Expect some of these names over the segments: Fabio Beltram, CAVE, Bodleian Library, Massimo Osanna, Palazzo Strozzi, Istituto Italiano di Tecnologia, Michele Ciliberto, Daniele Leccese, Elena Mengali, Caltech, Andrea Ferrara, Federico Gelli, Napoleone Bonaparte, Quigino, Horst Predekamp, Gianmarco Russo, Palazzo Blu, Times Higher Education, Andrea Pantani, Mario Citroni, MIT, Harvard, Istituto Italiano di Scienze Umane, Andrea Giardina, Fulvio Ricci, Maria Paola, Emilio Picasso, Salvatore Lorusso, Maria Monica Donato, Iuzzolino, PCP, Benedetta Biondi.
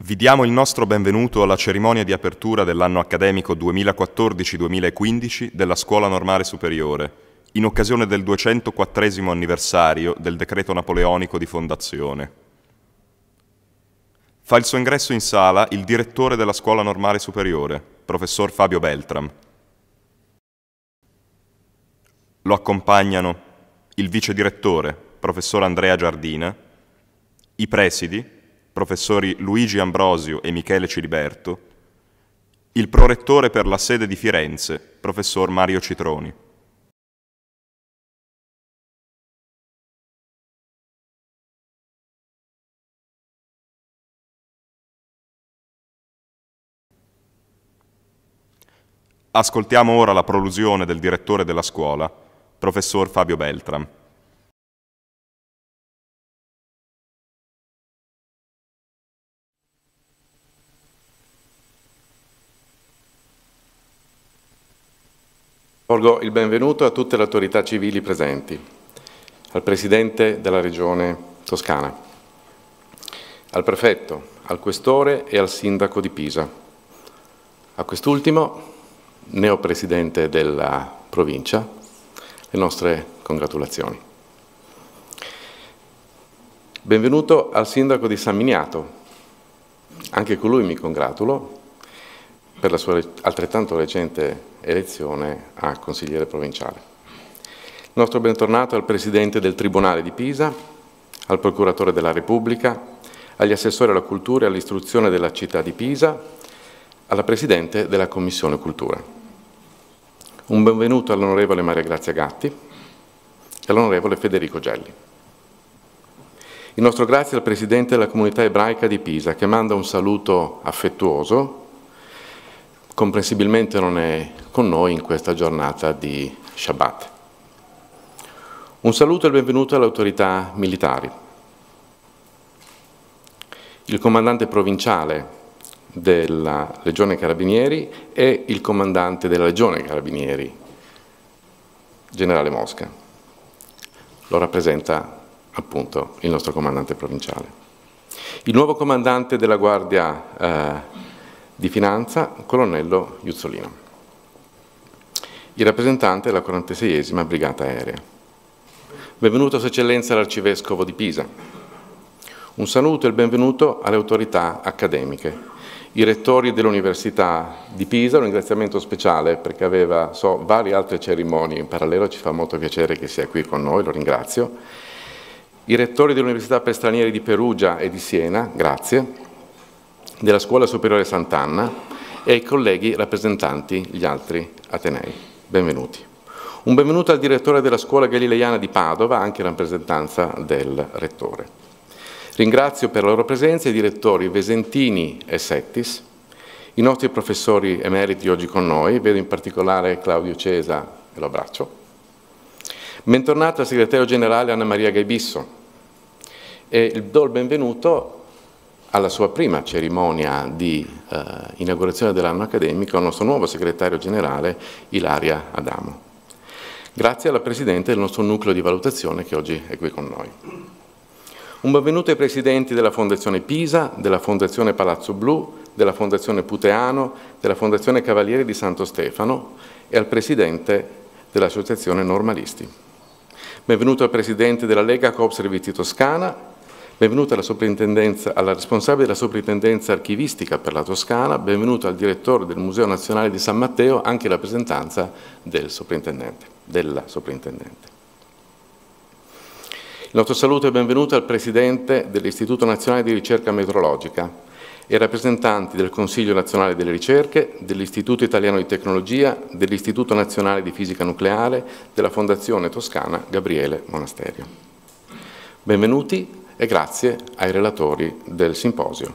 Vi diamo il nostro benvenuto alla cerimonia di apertura dell'anno accademico 2014-2015 della Scuola Normale Superiore, in occasione del 204° anniversario del decreto napoleonico di fondazione. Fa il suo ingresso in sala il direttore della Scuola Normale Superiore, professor Fabio Beltram. Lo accompagnano il vice direttore, professor Andrea Giardina, i presidi, professori Luigi Ambrosio e Michele Ciliberto, il prorettore per la sede di Firenze, professor Mario Citroni. Ascoltiamo ora la prolusione del direttore della scuola, professor Fabio Beltram. Porgo il benvenuto a tutte le autorità civili presenti, al Presidente della Regione Toscana, al Prefetto, al Questore e al Sindaco di Pisa, a quest'ultimo, neopresidente della provincia, le nostre congratulazioni. Benvenuto al Sindaco di San Miniato, anche con lui mi congratulo per la sua altrettanto recente elezione a consigliere provinciale. Il nostro bentornato al Presidente del Tribunale di Pisa, al Procuratore della Repubblica, agli assessori alla cultura e all'istruzione della città di Pisa, alla Presidente della Commissione Cultura. Un benvenuto all'Onorevole Maria Grazia Gatti e all'Onorevole Federico Gelli. Il nostro grazie al Presidente della Comunità Ebraica di Pisa, che manda un saluto affettuoso, comprensibilmente non è con noi in questa giornata di Shabbat. Un saluto e il benvenuto alle autorità militari. Il comandante provinciale della Legione Carabinieri e il comandante della Legione Carabinieri, Generale Mosca. Lo rappresenta appunto il nostro comandante provinciale. Il nuovo comandante della Guardia di Finanza, colonnello Iuzzolino, il rappresentante della 46esima Brigata Aerea. Benvenuto Sua Eccellenza l'Arcivescovo di Pisa. Un saluto e il benvenuto alle autorità accademiche, i rettori dell'Università di Pisa, un ringraziamento speciale perché aveva varie altre cerimonie in parallelo, ci fa molto piacere che sia qui con noi, lo ringrazio. I rettori dell'Università per Stranieri di Perugia e di Siena, grazie. Della Scuola Superiore Sant'Anna e ai colleghi rappresentanti gli altri atenei. Benvenuti. Un benvenuto al direttore della Scuola Galileiana di Padova, anche in rappresentanza del rettore. Ringrazio per la loro presenza i direttori Vesentini e Settis, i nostri professori emeriti oggi con noi, vedo in particolare Claudio Cesa e lo abbraccio. Bentornata al segretario generale Anna Maria Gaibisso e do il benvenuto alla sua prima cerimonia di inaugurazione dell'anno accademico al nostro nuovo segretario generale Ilaria Adamo. Grazie alla Presidente del nostro nucleo di valutazione che oggi è qui con noi. Un benvenuto ai Presidenti della Fondazione Pisa, della Fondazione Palazzo Blu, della Fondazione Puteano, della Fondazione Cavalieri di Santo Stefano e al Presidente dell'Associazione Normalisti. Benvenuto al Presidente della Lega Coop Servizi Toscana. Benvenuto alla responsabile della Soprintendenza Archivistica per la Toscana, benvenuto al direttore del Museo Nazionale di San Matteo, anche in rappresentanza del soprintendente, della soprintendente. Il nostro saluto e benvenuto al Presidente dell'Istituto Nazionale di Ricerca Metrologica e ai rappresentanti del Consiglio Nazionale delle Ricerche, dell'Istituto Italiano di Tecnologia, dell'Istituto Nazionale di Fisica Nucleare, della Fondazione Toscana Gabriele Monasterio. Benvenuti e grazie ai relatori del simposio,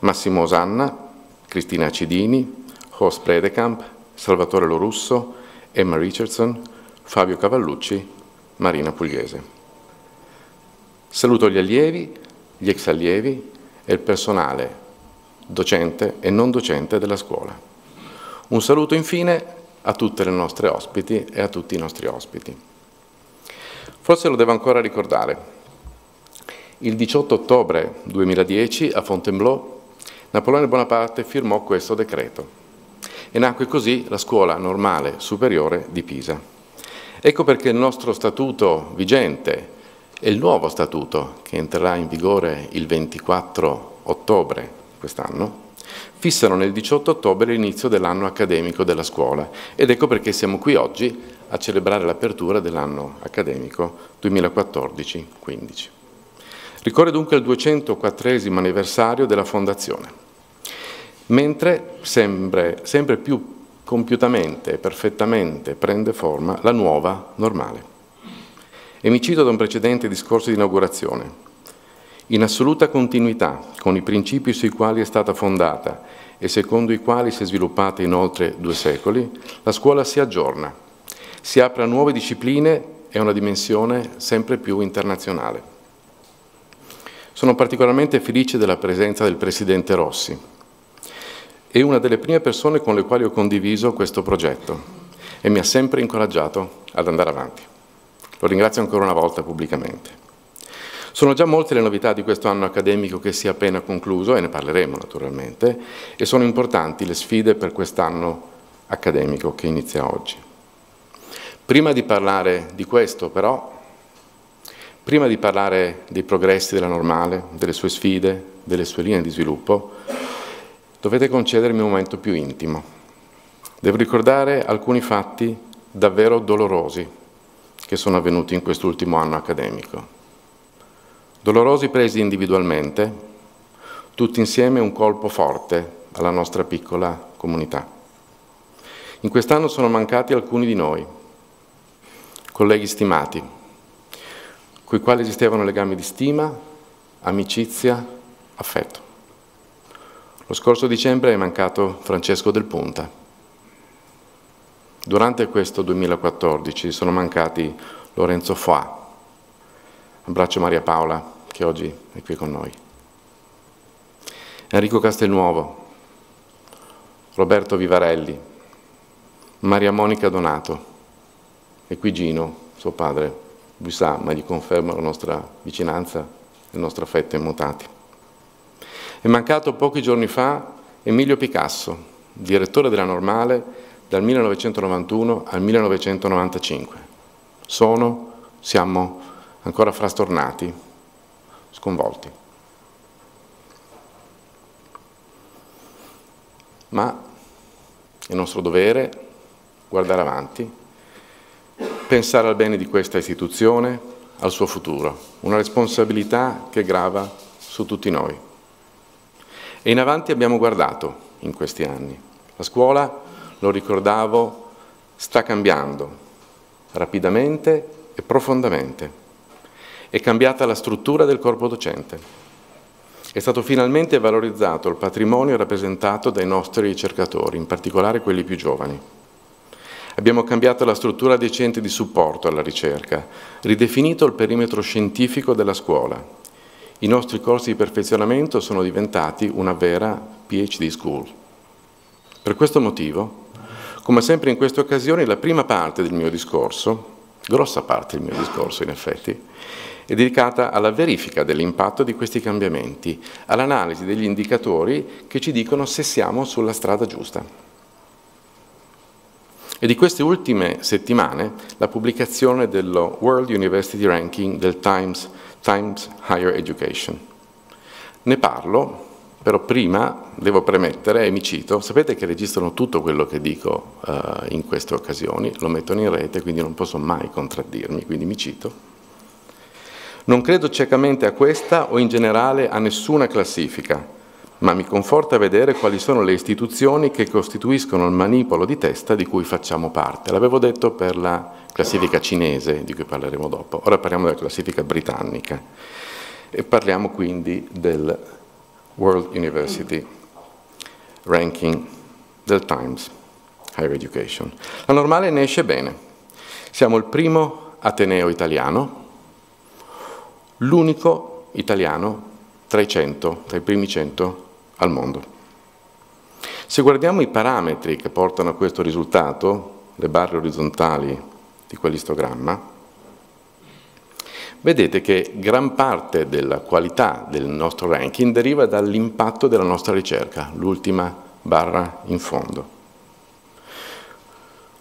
Massimo Osanna, Cristina Acidini, Horst Predekamp, Salvatore Lorusso, Emma Richardson, Fabio Cavallucci, Marina Pugliese. Saluto gli allievi, gli ex allievi e il personale docente e non docente della scuola. Un saluto infine a tutte le nostre ospiti e a tutti i nostri ospiti. Forse lo devo ancora ricordare. Il 18 ottobre 2010 a Fontainebleau Napoleone Bonaparte firmò questo decreto e nacque così la Scuola Normale Superiore di Pisa. Ecco perché il nostro statuto vigente e il nuovo statuto, che entrerà in vigore il 24 ottobre quest'anno, fissano nel 18 ottobre l'inizio dell'anno accademico della scuola, ed ecco perché siamo qui oggi a celebrare l'apertura dell'anno accademico 2014-15. Ricorre dunque il 204° anniversario della fondazione, mentre sempre più compiutamente e perfettamente prende forma la nuova normale. E mi cito da un precedente discorso di inaugurazione. In assoluta continuità con i principi sui quali è stata fondata e secondo i quali si è sviluppata in oltre 2 secoli, la scuola si aggiorna, si apre a nuove discipline e a una dimensione sempre più internazionale. Sono particolarmente felice della presenza del Presidente Rossi. È una delle prime persone con le quali ho condiviso questo progetto e mi ha sempre incoraggiato ad andare avanti. Lo ringrazio ancora una volta pubblicamente. Sono già molte le novità di questo anno accademico che si è appena concluso, e ne parleremo naturalmente, e sono importanti le sfide per quest'anno accademico che inizia oggi. Prima di parlare di questo, però, prima di parlare dei progressi della normale, delle sue sfide, delle sue linee di sviluppo, dovete concedermi un momento più intimo. Devo ricordare alcuni fatti davvero dolorosi che sono avvenuti in quest'ultimo anno accademico. Dolorosi presi individualmente, tutti insieme un colpo forte alla nostra piccola comunità. In quest'anno sono mancati alcuni di noi, colleghi stimati, coi quali esistevano legami di stima, amicizia, affetto. Lo scorso dicembre è mancato Francesco Del Punta. Durante questo 2014 sono mancati Lorenzo Foà. Abbraccio Maria Paola, che oggi è qui con noi. Enrico Castelnuovo, Roberto Vivarelli, Maria Monica Donato e Quigino, suo padre, lui sa, ma gli conferma la nostra vicinanza e il nostro affetto immutati. È mancato pochi giorni fa Emilio Picasso, direttore della Normale dal 1991 al 1995. Siamo ancora frastornati, sconvolti. Ma è nostro dovere guardare avanti, pensare al bene di questa istituzione, al suo futuro, una responsabilità che grava su tutti noi. E in avanti abbiamo guardato in questi anni. La scuola, lo ricordavo, sta cambiando rapidamente e profondamente. È cambiata la struttura del corpo docente. È stato finalmente valorizzato il patrimonio rappresentato dai nostri ricercatori, in particolare quelli più giovani. Abbiamo cambiato la struttura dei centri di supporto alla ricerca, ridefinito il perimetro scientifico della scuola. I nostri corsi di perfezionamento sono diventati una vera PhD school. Per questo motivo, come sempre in queste occasioni, la prima parte del mio discorso, grossa parte del mio discorso in effetti, è dedicata alla verifica dell'impatto di questi cambiamenti, all'analisi degli indicatori che ci dicono se siamo sulla strada giusta. E di queste ultime settimane la pubblicazione dello World University Ranking del Times Higher Education. Ne parlo, però prima devo premettere, e mi cito, sapete che registrano tutto quello che dico in queste occasioni, lo mettono in rete, quindi non posso mai contraddirmi, quindi mi cito. Non credo ciecamente a questa o in generale a nessuna classifica, ma mi conforta vedere quali sono le istituzioni che costituiscono il manipolo di testa di cui facciamo parte. L'avevo detto per la classifica cinese, di cui parleremo dopo. Ora parliamo della classifica britannica e parliamo quindi del World University Ranking del Times Higher Education. La normale ne esce bene. Siamo il primo ateneo italiano, l'unico italiano tra i primi 100 al mondo. Se guardiamo i parametri che portano a questo risultato, le barre orizzontali di quell'istogramma, vedete che gran parte della qualità del nostro ranking deriva dall'impatto della nostra ricerca, l'ultima barra in fondo.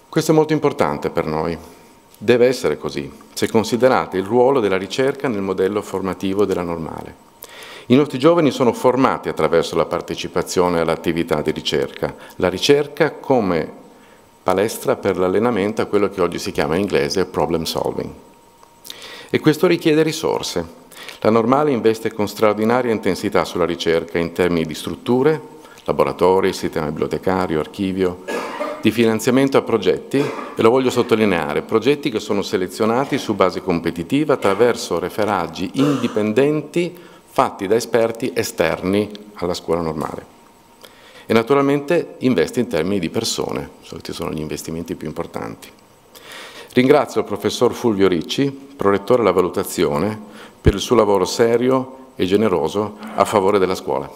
Questo è molto importante per noi, deve essere così, se considerate il ruolo della ricerca nel modello formativo della Normale. I nostri giovani sono formati attraverso la partecipazione all'attività di ricerca, la ricerca come palestra per l'allenamento a quello che oggi si chiama in inglese problem solving. E questo richiede risorse. La Normale investe con straordinaria intensità sulla ricerca in termini di strutture, laboratori, sistema bibliotecario, archivio, di finanziamento a progetti, e lo voglio sottolineare, progetti che sono selezionati su base competitiva attraverso referaggi indipendenti fatti da esperti esterni alla Scuola Normale. E naturalmente investe in termini di persone, questi sono gli investimenti più importanti. Ringrazio il professor Fulvio Ricci, prorettore alla valutazione, per il suo lavoro serio e generoso a favore della scuola.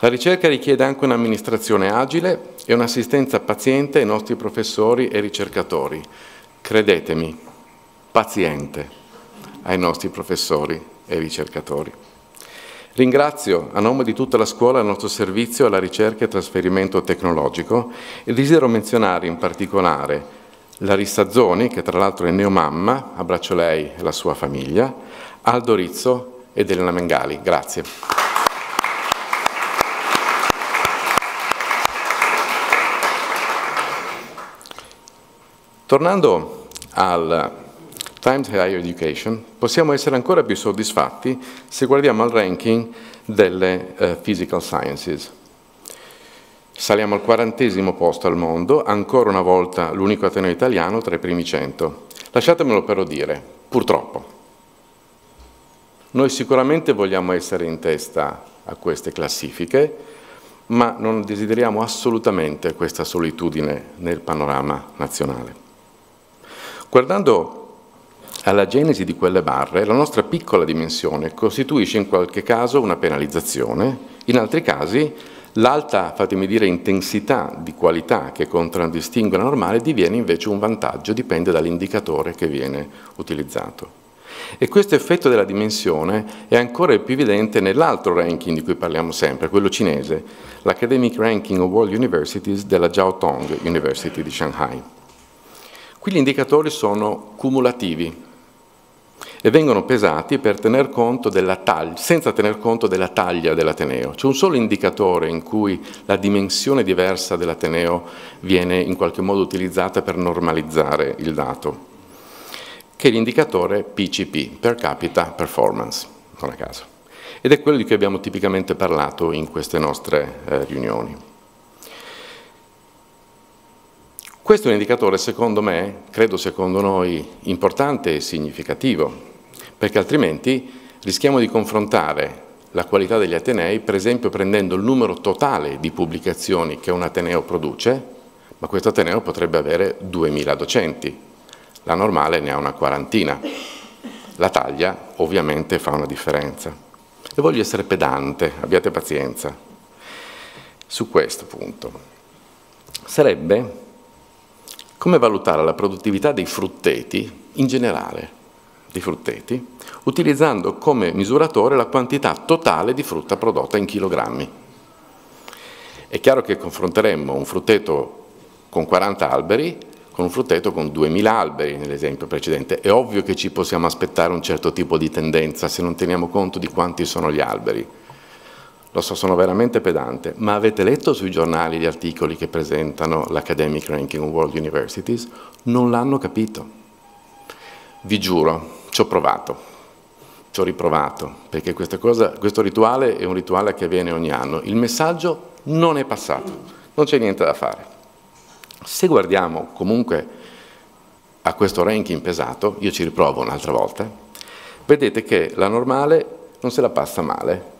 La ricerca richiede anche un'amministrazione agile e un'assistenza paziente ai nostri professori e ricercatori. Credetemi, paziente ai nostri professori e ricercatori. Ringrazio a nome di tutta la scuola il nostro servizio alla ricerca e trasferimento tecnologico e desidero menzionare in particolare Larissa Zoni, che tra l'altro è neomamma, abbraccio lei e la sua famiglia, Aldo Rizzo ed Elena Mengali. Grazie. Tornando al Times Higher Education, possiamo essere ancora più soddisfatti se guardiamo al ranking delle Physical Sciences. Saliamo al 40° posto al mondo, ancora una volta l'unico ateneo italiano tra i primi 100. Lasciatemelo però dire, purtroppo. Noi sicuramente vogliamo essere in testa a queste classifiche, ma non desideriamo assolutamente questa solitudine nel panorama nazionale. Guardando alla genesi di quelle barre, la nostra piccola dimensione costituisce in qualche caso una penalizzazione, in altri casi l'alta, fatemi dire, intensità di qualità che contraddistingue la Normale diviene invece un vantaggio, dipende dall'indicatore che viene utilizzato. E questo effetto della dimensione è ancora più evidente nell'altro ranking di cui parliamo sempre, quello cinese, l'Academic Ranking of World Universities della Jiao Tong University di Shanghai. Qui gli indicatori sono cumulativi e vengono pesati per tener conto della taglia, senza tener conto della taglia dell'ateneo. C'è un solo indicatore in cui la dimensione diversa dell'ateneo viene in qualche modo utilizzata per normalizzare il dato, che è l'indicatore PCP, per capita performance, non a caso. Ed è quello di cui abbiamo tipicamente parlato in queste nostre riunioni. Questo è un indicatore, secondo me, credo secondo noi, importante e significativo, perché altrimenti rischiamo di confrontare la qualità degli atenei, per esempio prendendo il numero totale di pubblicazioni che un ateneo produce, ma questo ateneo potrebbe avere 2000 docenti, la Normale ne ha una quarantina, la taglia ovviamente fa una differenza. E voglio essere pedante, abbiate pazienza. Su questo punto sarebbe come valutare la produttività dei frutteti, in generale, dei frutteti, utilizzando come misuratore la quantità totale di frutta prodotta in chilogrammi. È chiaro che confronteremmo un frutteto con 40 alberi con un frutteto con 2000 alberi, nell'esempio precedente. È ovvio che ci possiamo aspettare un certo tipo di tendenza se non teniamo conto di quanti sono gli alberi. Lo so, sono veramente pedante, ma avete letto sui giornali gli articoli che presentano l'Academic Ranking of World Universities? Non l'hanno capito. Vi giuro, ci ho provato, ci ho riprovato, perché questo rituale è un rituale che avviene ogni anno. Il messaggio non è passato, non c'è niente da fare. Se guardiamo comunque a questo ranking pesato, io ci riprovo un'altra volta, vedete che la Normale non se la passa male.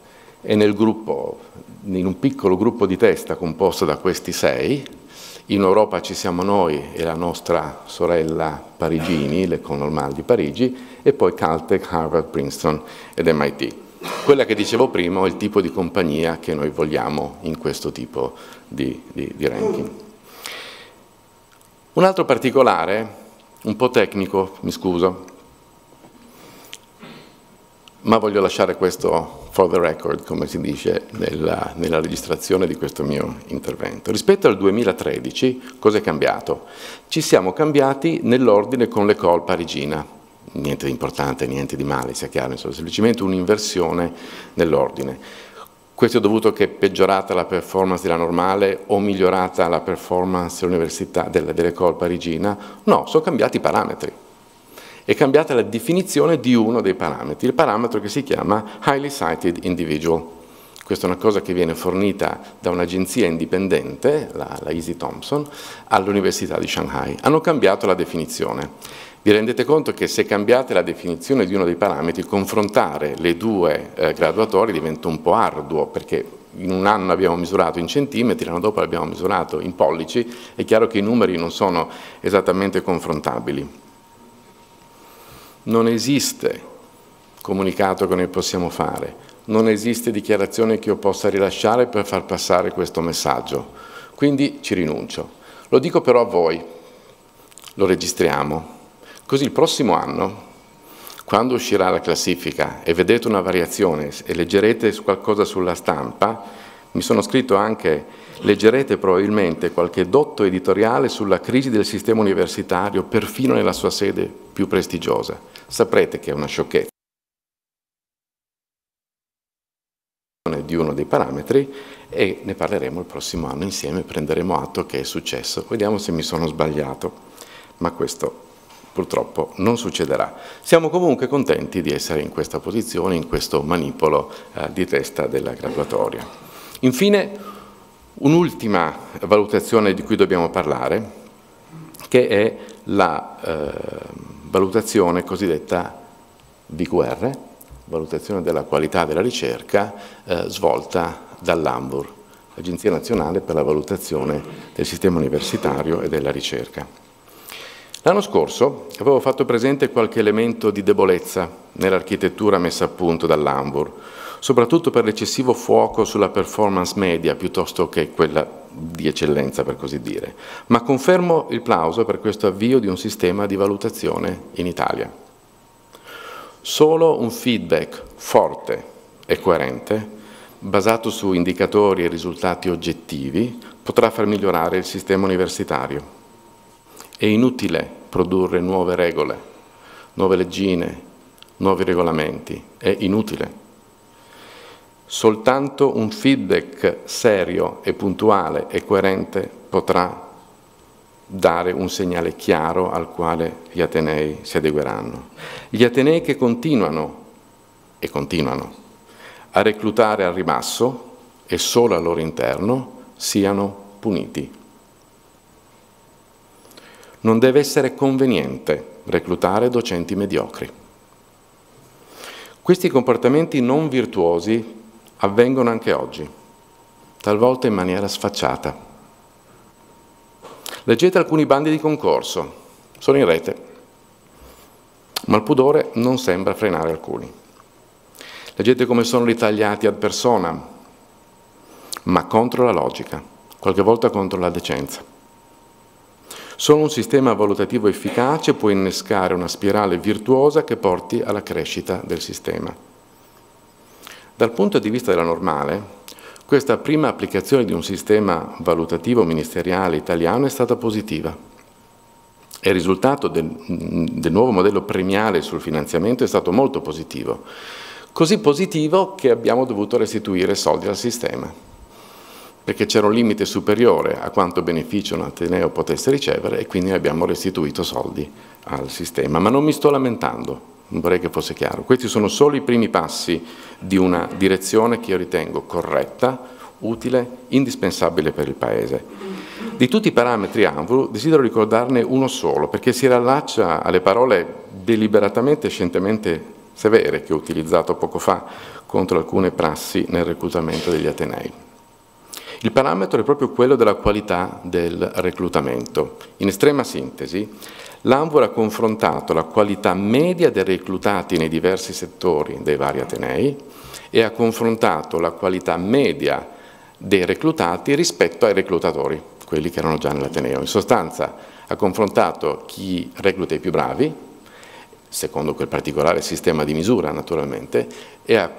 E nel gruppo, in un piccolo gruppo di testa composto da questi 6, in Europa ci siamo noi e la nostra sorella Parigini, l'École Normale di Parigi, e poi Caltech, Harvard, Princeton ed MIT. quella che dicevo prima, il tipo di compagnia che noi vogliamo in questo tipo di ranking. Un altro particolare, un po' tecnico, mi scuso, ma voglio lasciare questo for the record, come si dice nella registrazione di questo mio intervento. Rispetto al 2013, cosa è cambiato? Ci siamo cambiati nell'ordine con l'École parigina. Niente di importante, niente di male, sia chiaro, insomma, semplicemente un'inversione nell'ordine. Questo è dovuto che è peggiorata la performance della normale o migliorata la performance dell'École parigina? No, sono cambiati i parametri. È cambiata la definizione di uno dei parametri, il parametro che si chiama Highly Cited Individual. Questa è una cosa che viene fornita da un'agenzia indipendente, la Easy Thompson, all'Università di Shanghai. Hanno cambiato la definizione. Vi rendete conto che se cambiate la definizione di uno dei parametri, confrontare le due graduatorie diventa un po' arduo, perché in un anno abbiamo misurato in centimetri, l'anno dopo abbiamo misurato in pollici, è chiaro che i numeri non sono esattamente confrontabili. Non esiste comunicato che noi possiamo fare, non esiste dichiarazione che io possa rilasciare per far passare questo messaggio, quindi ci rinuncio. Lo dico però a voi, lo registriamo, così il prossimo anno, quando uscirà la classifica e vedrete una variazione e leggerete qualcosa sulla stampa, mi sono scritto anche, leggerete probabilmente qualche dotto editoriale sulla crisi del sistema universitario, perfino nella sua sede più prestigiosa. Saprete che è una sciocchezza di uno dei parametri e ne parleremo il prossimo anno insieme, prenderemo atto che è successo. Vediamo se mi sono sbagliato, ma questo purtroppo non succederà. Siamo comunque contenti di essere in questa posizione, in questo manipolo di testa della graduatoria. Infine, un'ultima valutazione di cui dobbiamo parlare, che è la valutazione cosiddetta VQR, valutazione della qualità della ricerca, svolta dall'ANVUR, l'Agenzia Nazionale per la Valutazione del Sistema Universitario e della Ricerca. L'anno scorso avevo fatto presente qualche elemento di debolezza nell'architettura messa a punto dall'ANVUR, soprattutto per l'eccessivo fuoco sulla performance media piuttosto che quella di eccellenza, per così dire. Ma confermo il plauso per questo avvio di un sistema di valutazione in Italia. Solo un feedback forte e coerente, basato su indicatori e risultati oggettivi, potrà far migliorare il sistema universitario. È inutile produrre nuove regole, nuove leggine, nuovi regolamenti. È inutile. Soltanto un feedback serio e puntuale e coerente potrà dare un segnale chiaro al quale gli atenei si adegueranno. Gli atenei che continuano a reclutare al ribasso e solo al loro interno siano puniti. Non deve essere conveniente reclutare docenti mediocri. Questi comportamenti non virtuosi avvengono anche oggi, talvolta in maniera sfacciata. Leggete alcuni bandi di concorso, sono in rete, ma il pudore non sembra frenare alcuni. Leggete come sono ritagliati ad personam, ma contro la logica, qualche volta contro la decenza. Solo un sistema valutativo efficace può innescare una spirale virtuosa che porti alla crescita del sistema. Dal punto di vista della normale, questa prima applicazione di un sistema valutativo ministeriale italiano è stata positiva. Il risultato del nuovo modello premiale sul finanziamento è stato molto positivo, così positivo che abbiamo dovuto restituire soldi al sistema, perché c'era un limite superiore a quanto beneficio un ateneo potesse ricevere e quindi abbiamo restituito soldi al sistema. Ma non mi sto lamentando. Vorrei che fosse chiaro. Questi sono solo i primi passi di una direzione che io ritengo corretta, utile, indispensabile per il Paese. Di tutti i parametri ANVUR desidero ricordarne uno solo, perché si rallaccia alle parole deliberatamente e scientemente severe che ho utilizzato poco fa contro alcune prassi nel reclutamento degli atenei. Il parametro è proprio quello della qualità del reclutamento. In estrema sintesi, l'ANVUR ha confrontato la qualità media dei reclutati nei diversi settori dei vari atenei e ha confrontato la qualità media dei reclutati rispetto ai reclutatori, quelli che erano già nell'Ateneo. In sostanza ha confrontato chi recluta i più bravi, secondo quel particolare sistema di misura naturalmente, e ha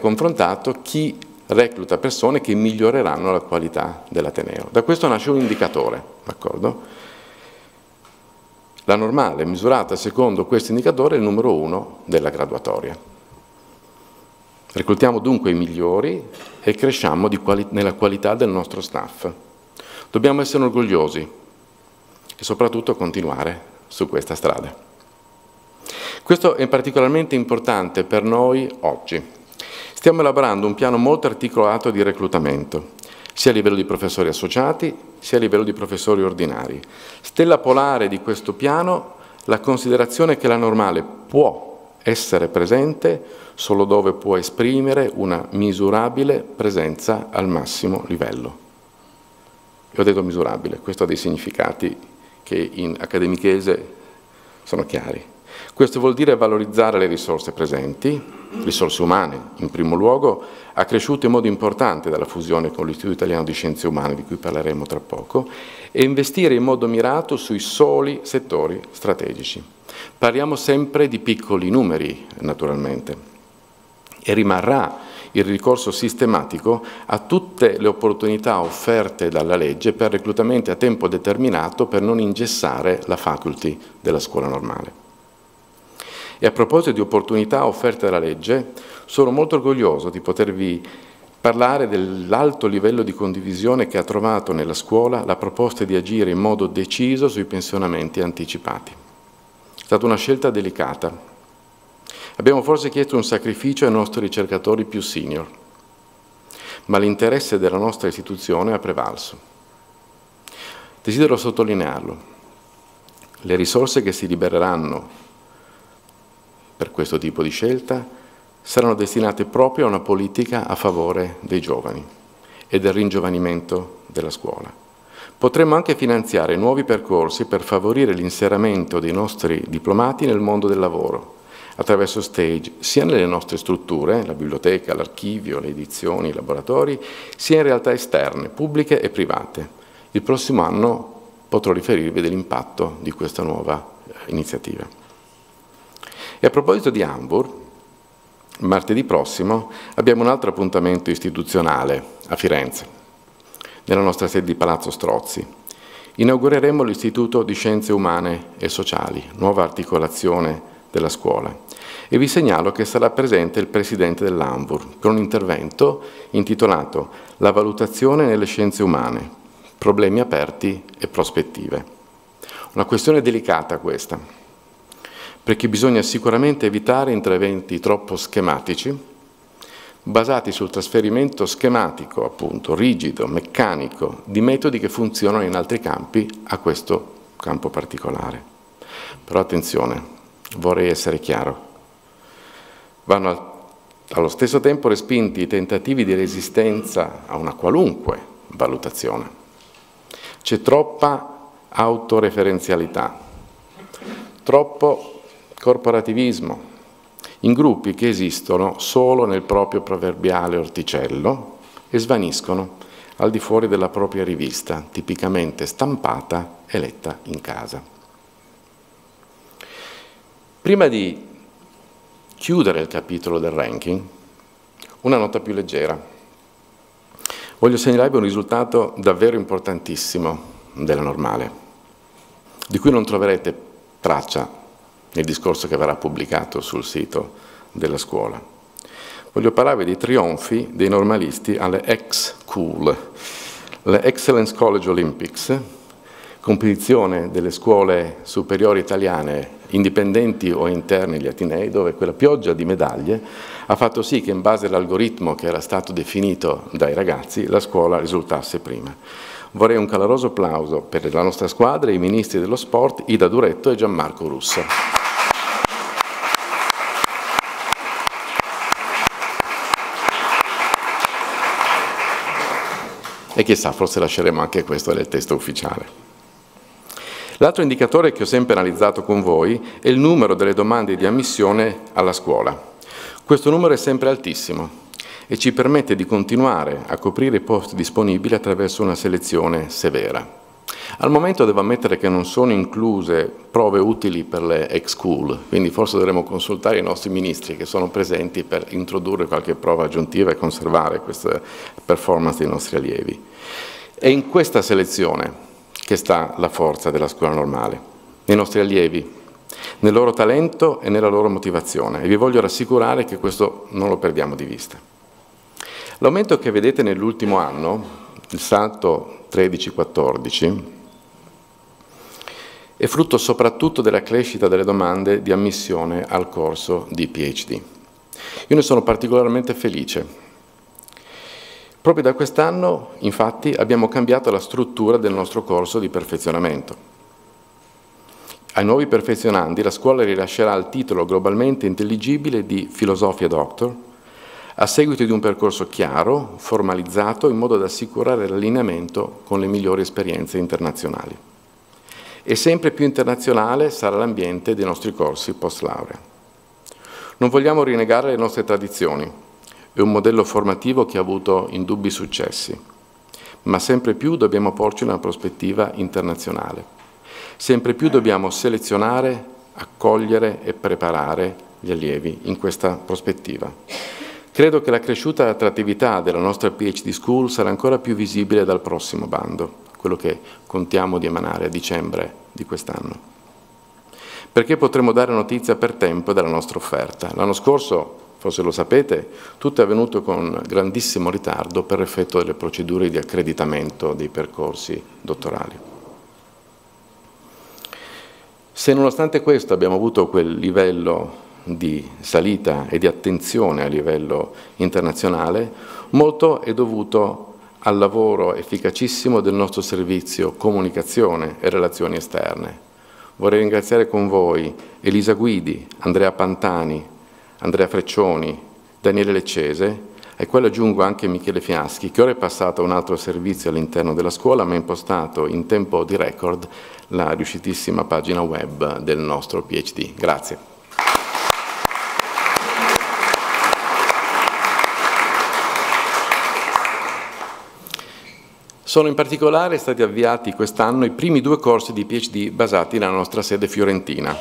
confrontato chi recluta persone che miglioreranno la qualità dell'Ateneo. Da questo nasce un indicatore, d'accordo? La normale misurata secondo questo indicatore è il numero 1 della graduatoria. Reclutiamo dunque i migliori e cresciamo nella qualità del nostro staff. Dobbiamo essere orgogliosi e soprattutto continuare su questa strada. Questo è particolarmente importante per noi oggi. Stiamo elaborando un piano molto articolato di reclutamento, sia a livello di professori associati, sia a livello di professori ordinari. Stella polare di questo piano, la considerazione che la normale può essere presente solo dove può esprimere una misurabile presenza al massimo livello. Io ho detto misurabile, questo ha dei significati che in accademichese sono chiari. Questo vuol dire valorizzare le risorse presenti, risorse umane in primo luogo, accresciute in modo importante dalla fusione con l'Istituto Italiano di Scienze Umane, di cui parleremo tra poco, e investire in modo mirato sui soli settori strategici. Parliamo sempre di piccoli numeri, naturalmente, e rimarrà il ricorso sistematico a tutte le opportunità offerte dalla legge per reclutamenti a tempo determinato per non ingessare la faculty della scuola normale. E a proposito di opportunità offerte dalla legge, sono molto orgoglioso di potervi parlare dell'alto livello di condivisione che ha trovato nella scuola la proposta di agire in modo deciso sui pensionamenti anticipati. È stata una scelta delicata. Abbiamo forse chiesto un sacrificio ai nostri ricercatori più senior, ma l'interesse della nostra istituzione ha prevalso. Desidero sottolinearlo. Le risorse che si libereranno per questo tipo di scelta saranno destinate proprio a una politica a favore dei giovani e del ringiovanimento della scuola. Potremmo anche finanziare nuovi percorsi per favorire l'inserimento dei nostri diplomati nel mondo del lavoro, attraverso stage sia nelle nostre strutture, la biblioteca, l'archivio, le edizioni, i laboratori, sia in realtà esterne, pubbliche e private. Il prossimo anno potrò riferirvi dell'impatto di questa nuova iniziativa. E a proposito di ANVUR, martedì prossimo abbiamo un altro appuntamento istituzionale a Firenze, nella nostra sede di Palazzo Strozzi. Inaugureremo l'Istituto di Scienze Umane e Sociali, nuova articolazione della scuola. E vi segnalo che sarà presente il presidente dell'ANVUR con un intervento intitolato «La valutazione nelle scienze umane, problemi aperti e prospettive». Una questione delicata questa, perché bisogna sicuramente evitare interventi troppo schematici, basati sul trasferimento schematico, appunto, rigido, meccanico, di metodi che funzionano in altri campi a questo campo particolare. Però attenzione, vorrei essere chiaro. Vanno allo stesso tempo respinti i tentativi di resistenza a una qualunque valutazione. C'è troppa autoreferenzialità, troppo corporativismo, in gruppi che esistono solo nel proprio proverbiale orticello e svaniscono al di fuori della propria rivista, tipicamente stampata e letta in casa. Prima di chiudere il capitolo del ranking, una nota più leggera. Voglio segnalarvi un risultato davvero importantissimo della normale, di cui non troverete traccia nel discorso che verrà pubblicato sul sito della scuola. Voglio parlarvi dei trionfi dei normalisti alle Ex-Cool, le Excellence College Olympics, competizione delle scuole superiori italiane indipendenti o interne agli atenei, dove quella pioggia di medaglie ha fatto sì che in base all'algoritmo che era stato definito dai ragazzi la scuola risultasse prima. Vorrei un caloroso applauso per la nostra squadra e i ministri dello sport Ida Duretto e Gianmarco Russo. E chissà, forse lasceremo anche questo nel testo ufficiale. L'altro indicatore che ho sempre analizzato con voi è il numero delle domande di ammissione alla scuola. Questo numero è sempre altissimo, e ci permette di continuare a coprire i posti disponibili attraverso una selezione severa. Al momento devo ammettere che non sono incluse prove utili per le ex-school, quindi forse dovremo consultare i nostri ministri che sono presenti per introdurre qualche prova aggiuntiva e conservare questa performance dei nostri allievi. È in questa selezione che sta la forza della scuola normale, nei nostri allievi, nel loro talento e nella loro motivazione, e vi voglio rassicurare che questo non lo perdiamo di vista. L'aumento che vedete nell'ultimo anno, il salto 13-14, è frutto soprattutto della crescita delle domande di ammissione al corso di PhD. Io ne sono particolarmente felice. Proprio da quest'anno, infatti, abbiamo cambiato la struttura del nostro corso di perfezionamento. Ai nuovi perfezionandi la scuola rilascerà il titolo globalmente intelligibile di Filosofia Doctor, a seguito di un percorso chiaro, formalizzato, in modo da assicurare l'allineamento con le migliori esperienze internazionali. E sempre più internazionale sarà l'ambiente dei nostri corsi post-laurea. Non vogliamo rinnegare le nostre tradizioni, è un modello formativo che ha avuto indubbi successi, ma sempre più dobbiamo porci una prospettiva internazionale. Sempre più dobbiamo selezionare, accogliere e preparare gli allievi in questa prospettiva. Credo che la cresciuta attrattività della nostra PhD School sarà ancora più visibile dal prossimo bando, quello che contiamo di emanare a dicembre di quest'anno, perché potremo dare notizia per tempo della nostra offerta. L'anno scorso, forse lo sapete, tutto è avvenuto con grandissimo ritardo per effetto delle procedure di accreditamento dei percorsi dottorali. Se nonostante questo abbiamo avuto quel livello di salita e di attenzione a livello internazionale, molto è dovuto al lavoro efficacissimo del nostro servizio Comunicazione e Relazioni Esterne. Vorrei ringraziare con voi Elisa Guidi, Andrea Pantani, Andrea Freccioni, Daniele Leccese, ai quali aggiungo anche Michele Fiaschi, che ora è passato a un altro servizio all'interno della scuola, ma ha impostato in tempo di record la riuscitissima pagina web del nostro PhD. Grazie. Sono in particolare stati avviati quest'anno i primi due corsi di PhD basati nella nostra sede fiorentina.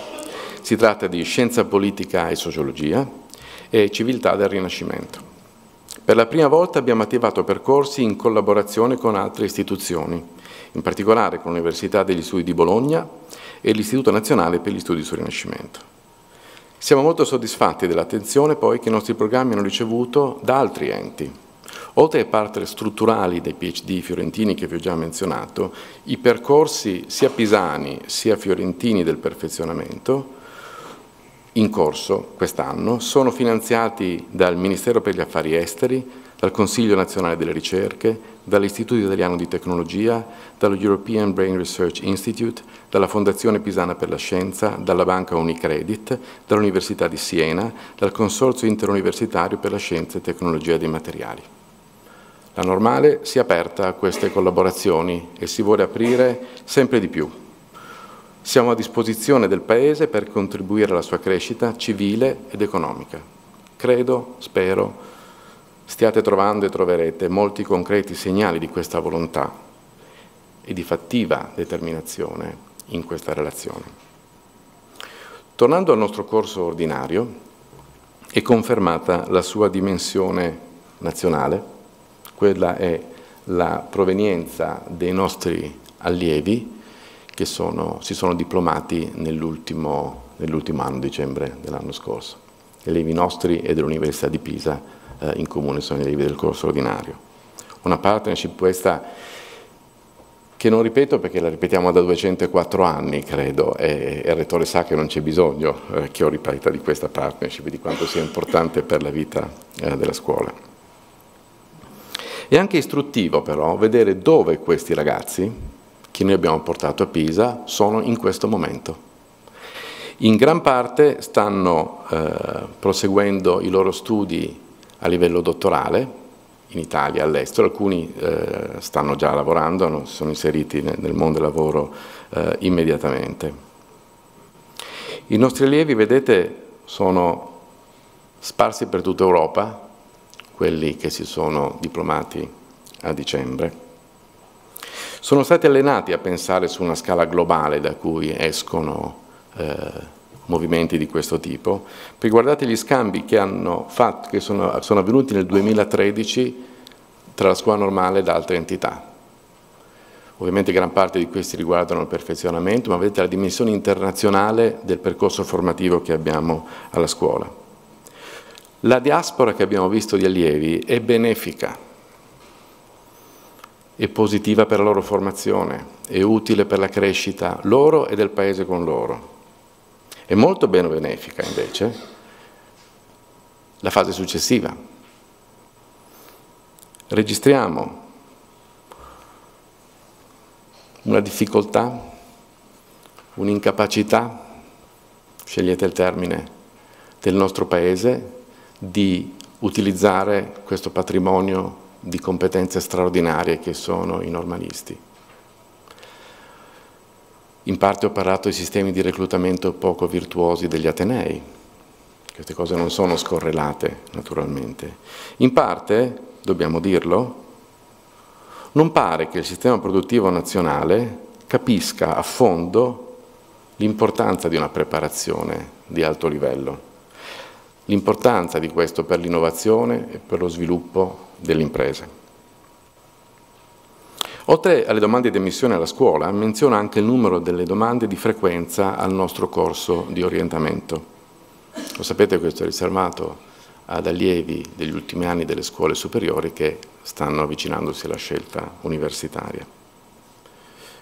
Si tratta di Scienza Politica e Sociologia e Civiltà del Rinascimento. Per la prima volta abbiamo attivato percorsi in collaborazione con altre istituzioni, in particolare con l'Università degli Studi di Bologna e l'Istituto Nazionale per gli Studi sul Rinascimento. Siamo molto soddisfatti dell'attenzione poi che i nostri programmi hanno ricevuto da altri enti. Oltre ai partner strutturali dei PhD fiorentini che vi ho già menzionato, i percorsi sia pisani sia fiorentini del perfezionamento in corso quest'anno sono finanziati dal Ministero per gli Affari Esteri, dal Consiglio Nazionale delle Ricerche, dall'Istituto Italiano di Tecnologia, dallo European Brain Research Institute, dalla Fondazione Pisana per la Scienza, dalla Banca Unicredit, dall'Università di Siena, dal Consorzio Interuniversitario per la Scienza e Tecnologia dei Materiali. La normale si è aperta a queste collaborazioni e si vuole aprire sempre di più. Siamo a disposizione del Paese per contribuire alla sua crescita civile ed economica. Credo, spero, stiate trovando e troverete molti concreti segnali di questa volontà e di fattiva determinazione in questa relazione. Tornando al nostro corso ordinario, è confermata la sua dimensione nazionale. Quella è la provenienza dei nostri allievi che si sono diplomati nell'ultimo anno, dicembre dell'anno scorso. Gli allievi nostri e dell'Università di Pisa in comune sono gli allievi del corso ordinario. Una partnership questa che non ripeto perché la ripetiamo da 204 anni, credo, e il Rettore sa che non c'è bisogno che io ripeta di questa partnership e di quanto sia importante per la vita della scuola. È anche istruttivo però vedere dove questi ragazzi, che noi abbiamo portato a Pisa, sono in questo momento. In gran parte stanno proseguendo i loro studi a livello dottorale, in Italia, all'estero. Alcuni stanno già lavorando, sono inseriti nel mondo del lavoro immediatamente. I nostri allievi, vedete, sono sparsi per tutta Europa, quelli che si sono diplomati a dicembre, sono stati allenati a pensare su una scala globale da cui escono movimenti di questo tipo. Perché guardate gli scambi che hanno fatto, che sono avvenuti nel 2013 tra la scuola normale ed altre entità. Ovviamente gran parte di questi riguardano il perfezionamento, ma vedete la dimensione internazionale del percorso formativo che abbiamo alla scuola. La diaspora che abbiamo visto di allievi è benefica, è positiva per la loro formazione, è utile per la crescita loro e del paese con loro. È molto benefica invece la fase successiva. Registriamo una difficoltà, un'incapacità, scegliete il termine, del nostro Paese di utilizzare questo patrimonio di competenze straordinarie che sono i normalisti. In parte ho parlato di sistemi di reclutamento poco virtuosi degli atenei, queste cose non sono scorrelate naturalmente. In parte, dobbiamo dirlo, non pare che il sistema produttivo nazionale capisca a fondo l'importanza di una preparazione di alto livello, l'importanza di questo per l'innovazione e per lo sviluppo dell'impresa. Oltre alle domande di ammissione alla scuola, menziona anche il numero delle domande di frequenza al nostro corso di orientamento. Lo sapete, questo è riservato ad allievi degli ultimi anni delle scuole superiori che stanno avvicinandosi alla scelta universitaria.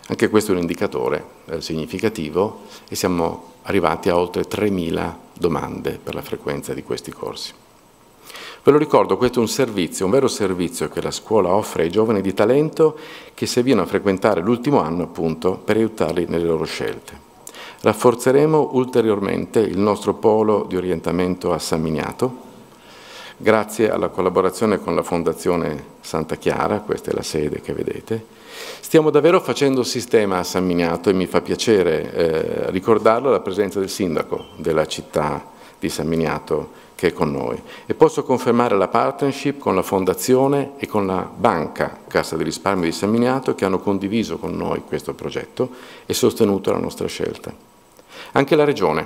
Anche questo è un indicatore significativo e siamo arrivati a oltre 3.000 domande per la frequenza di questi corsi. Ve lo ricordo, questo è un servizio, un vero servizio che la scuola offre ai giovani di talento che si avviano a frequentare l'ultimo anno appunto per aiutarli nelle loro scelte. Rafforzeremo ulteriormente il nostro polo di orientamento a San Miniato, grazie alla collaborazione con la Fondazione Santa Chiara, questa è la sede che vedete. Stiamo davvero facendo sistema a San Miniato e mi fa piacere ricordarlo la presenza del sindaco della città di San Miniato che è con noi. E posso confermare la partnership con la Fondazione e con la Banca Cassa di Risparmio di San Miniato che hanno condiviso con noi questo progetto e sostenuto la nostra scelta. Anche la Regione,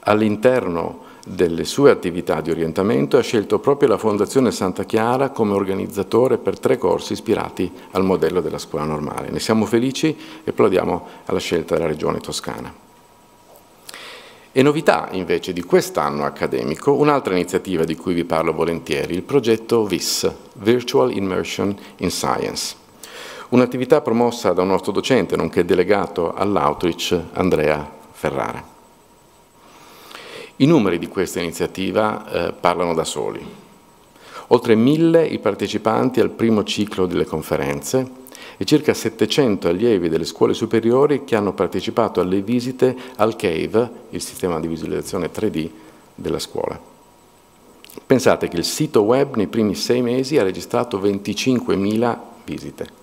all'interno delle sue attività di orientamento ha scelto proprio la Fondazione Santa Chiara come organizzatore per 3 corsi ispirati al modello della scuola normale. Ne siamo felici e applaudiamo alla scelta della Regione Toscana. E novità invece di quest'anno accademico, un'altra iniziativa di cui vi parlo volentieri, il progetto VIS, Virtual Immersion in Science, un'attività promossa da un nostro docente, nonché delegato all'Outreach Andrea Ferrara. I numeri di questa iniziativa parlano da soli. Oltre 1.000 i partecipanti al primo ciclo delle conferenze e circa 700 allievi delle scuole superiori che hanno partecipato alle visite al CAVE, il sistema di visualizzazione 3D della scuola. Pensate che il sito web nei primi 6 mesi ha registrato 25.000 visite.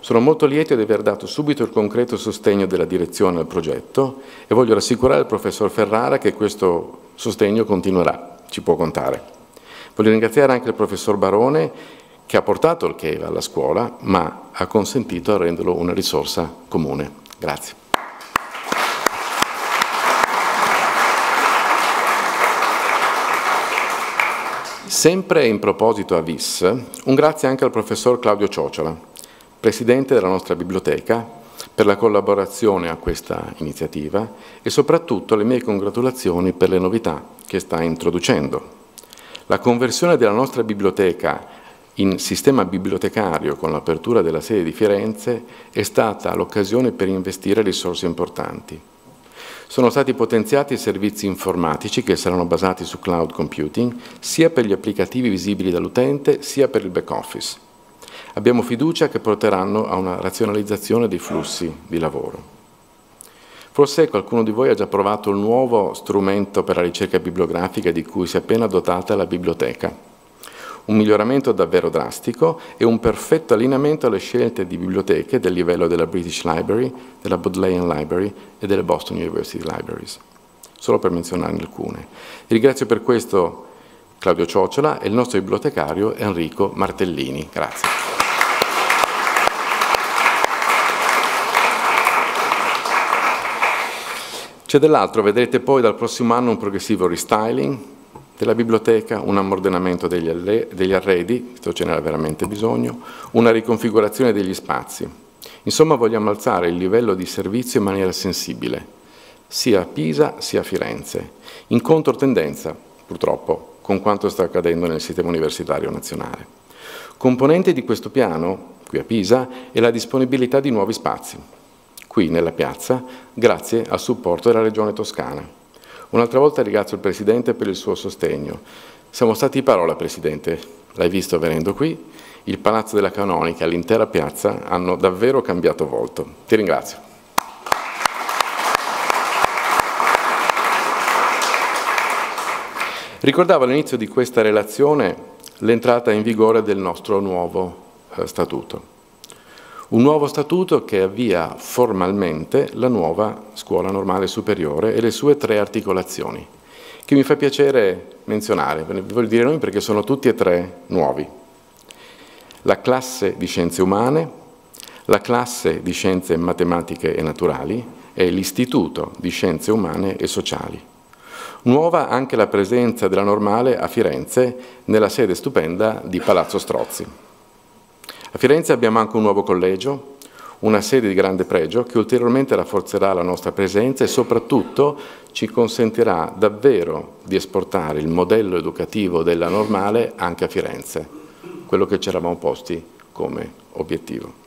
Sono molto lieto di aver dato subito il concreto sostegno della direzione al progetto e voglio rassicurare il professor Ferrara che questo sostegno continuerà, ci può contare. Voglio ringraziare anche il professor Barone che ha portato il CAVE alla scuola ma ha consentito a renderlo una risorsa comune. Grazie. Sempre in proposito a VIS, un grazie anche al professor Claudio Ciocciola, Presidente della nostra biblioteca, per la collaborazione a questa iniziativa e soprattutto le mie congratulazioni per le novità che sta introducendo. La conversione della nostra biblioteca in sistema bibliotecario con l'apertura della sede di Firenze è stata l'occasione per investire risorse importanti. Sono stati potenziati i servizi informatici che saranno basati su cloud computing sia per gli applicativi visibili dall'utente sia per il back office. Abbiamo fiducia che porteranno a una razionalizzazione dei flussi di lavoro. Forse qualcuno di voi ha già provato il nuovo strumento per la ricerca bibliografica di cui si è appena dotata la biblioteca. Un miglioramento davvero drastico e un perfetto allineamento alle scelte di biblioteche del livello della British Library, della Bodleian Library e delle Boston University Libraries, solo per menzionarne alcune. Vi ringrazio per questo Claudio Ciocciola e il nostro bibliotecario Enrico Martellini. Grazie. C'è dell'altro, vedrete poi dal prossimo anno un progressivo restyling della biblioteca, un ammodernamento degli arredi, ce n'era veramente bisogno, una riconfigurazione degli spazi. Insomma, vogliamo alzare il livello di servizio in maniera sensibile, sia a Pisa sia a Firenze, in controtendenza, purtroppo, con quanto sta accadendo nel sistema universitario nazionale. Componente di questo piano, qui a Pisa, è la disponibilità di nuovi spazi, qui nella piazza, grazie al supporto della Regione Toscana. Un'altra volta ringrazio il Presidente per il suo sostegno. Siamo stati in parola, Presidente, l'hai visto venendo qui, il Palazzo della Canonica e l'intera piazza hanno davvero cambiato volto. Ti ringrazio. Ricordavo all'inizio di questa relazione l'entrata in vigore del nostro nuovo statuto. Un nuovo statuto che avvia formalmente la nuova Scuola Normale Superiore e le sue 3 articolazioni, che mi fa piacere menzionare, ve li voglio dire noi perché sono tutti e 3 nuovi. La classe di scienze umane, la classe di scienze matematiche e naturali e l'istituto di scienze umane e sociali. Nuova anche la presenza della Normale a Firenze, nella sede stupenda di Palazzo Strozzi. A Firenze abbiamo anche un nuovo collegio, una sede di grande pregio che ulteriormente rafforzerà la nostra presenza e soprattutto ci consentirà davvero di esportare il modello educativo della Normale anche a Firenze, quello che ci eravamo posti come obiettivo.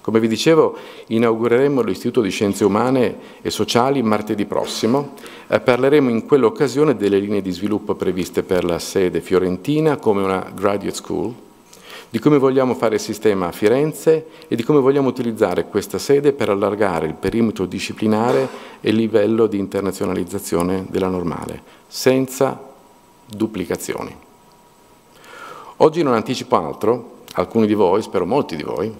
Come vi dicevo, inaugureremo l'Istituto di Scienze Umane e Sociali martedì prossimo. Parleremo in quell'occasione delle linee di sviluppo previste per la sede fiorentina come una graduate school, di come vogliamo fare il sistema a Firenze e di come vogliamo utilizzare questa sede per allargare il perimetro disciplinare e il livello di internazionalizzazione della Normale, senza duplicazioni. Oggi non anticipo altro, alcuni di voi, spero molti di voi,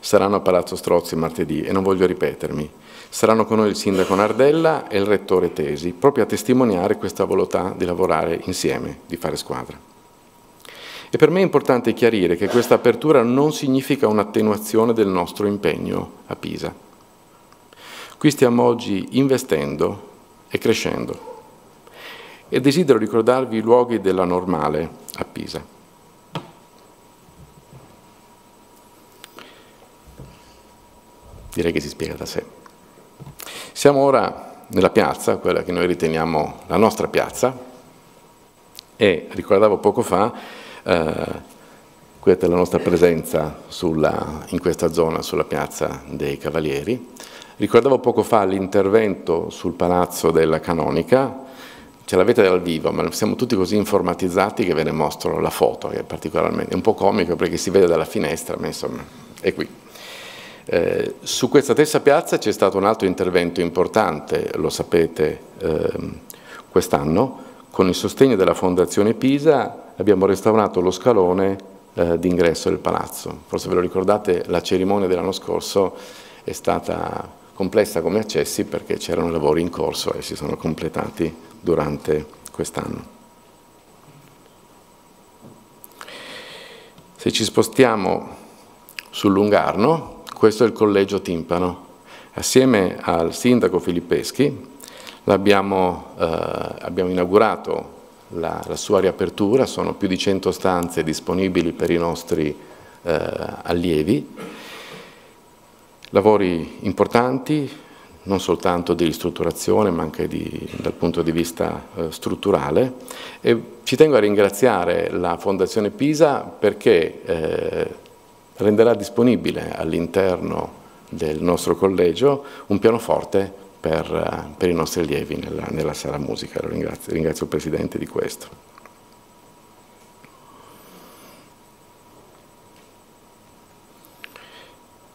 saranno a Palazzo Strozzi martedì e non voglio ripetermi. Saranno con noi il Sindaco Nardella e il Rettore Tesi, proprio a testimoniare questa volontà di lavorare insieme, di fare squadra. E per me è importante chiarire che questa apertura non significa un'attenuazione del nostro impegno a Pisa. Qui stiamo oggi investendo e crescendo. E desidero ricordarvi i luoghi della Normale a Pisa. Direi che si spiega da sé. Siamo ora nella piazza, quella che noi riteniamo la nostra piazza, e ricordavo poco fa, questa è la nostra presenza in questa zona, sulla piazza dei Cavalieri. Ricordavo poco fa l'intervento sul Palazzo della Canonica, ce l'avete dal vivo, ma siamo tutti così informatizzati che ve ne mostro la foto, che è particolarmente, un po' comico perché si vede dalla finestra, ma insomma è qui. Su questa stessa piazza c'è stato un altro intervento importante, lo sapete, quest'anno, con il sostegno della Fondazione Pisa abbiamo restaurato lo scalone d'ingresso del palazzo. Forse ve lo ricordate, la cerimonia dell'anno scorso è stata complessa come accessi perché c'erano lavori in corso e si sono completati durante quest'anno. Se ci spostiamo sul Lungarno, questo è il collegio timpano. Assieme al sindaco Filippeschi abbiamo inaugurato la sua riapertura, sono più di 100 stanze disponibili per i nostri allievi. Lavori importanti, non soltanto di ristrutturazione ma anche dal punto di vista strutturale. E ci tengo a ringraziare la Fondazione Pisa perché renderà disponibile all'interno del nostro collegio un pianoforte per i nostri allievi nella sala musica. Lo ringrazio il Presidente di questo.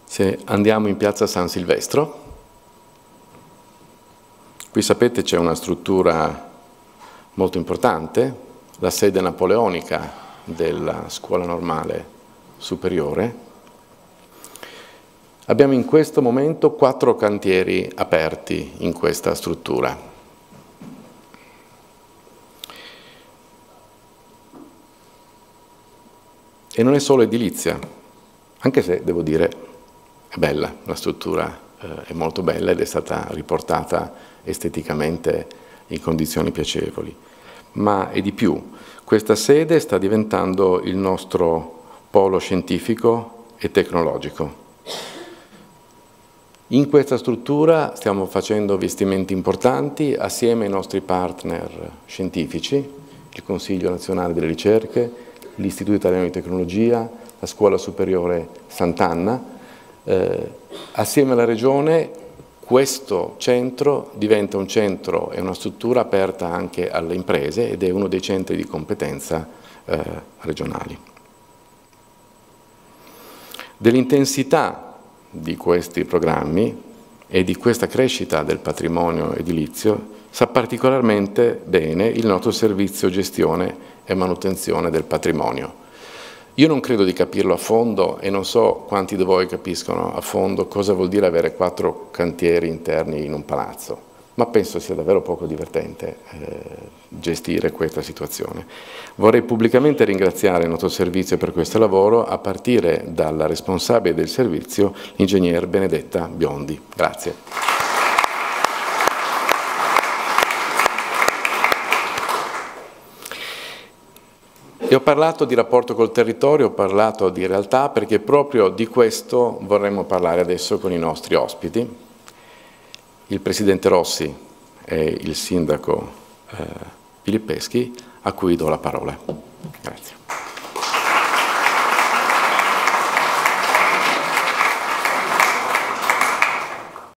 Se andiamo in piazza San Silvestro, qui sapete c'è una struttura molto importante, la sede napoleonica della Scuola Normale Superiore. Abbiamo in questo momento 4 cantieri aperti in questa struttura. e non è solo edilizia, anche se devo dire è bella, la struttura è molto bella ed è stata riportata esteticamente in condizioni piacevoli, ma è di più. Questa sede sta diventando il nostro polo scientifico e tecnologico. In questa struttura stiamo facendo investimenti importanti assieme ai nostri partner scientifici, il Consiglio Nazionale delle Ricerche, l'Istituto Italiano di Tecnologia, la Scuola Superiore Sant'Anna. Assieme alla Regione questo centro diventa un centro e una struttura aperta anche alle imprese ed è uno dei centri di competenza regionali. Dell'intensità di questi programmi e di questa crescita del patrimonio edilizio sa particolarmente bene il nostro servizio gestione e manutenzione del patrimonio. Io non credo di capirlo a fondo e non so quanti di voi capiscono a fondo cosa vuol dire avere 4 cantieri interni in un palazzo, ma penso sia davvero poco divertente gestire questa situazione. Vorrei pubblicamente ringraziare il nostro servizio per questo lavoro, a partire dalla responsabile del servizio, l'ingegner Benedetta Biondi. Grazie. E ho parlato di rapporto col territorio, ho parlato di realtà, perché proprio di questo vorremmo parlare adesso con i nostri ospiti. Il Presidente Rossi e il Sindaco Filippeschi, a cui do la parola. Grazie.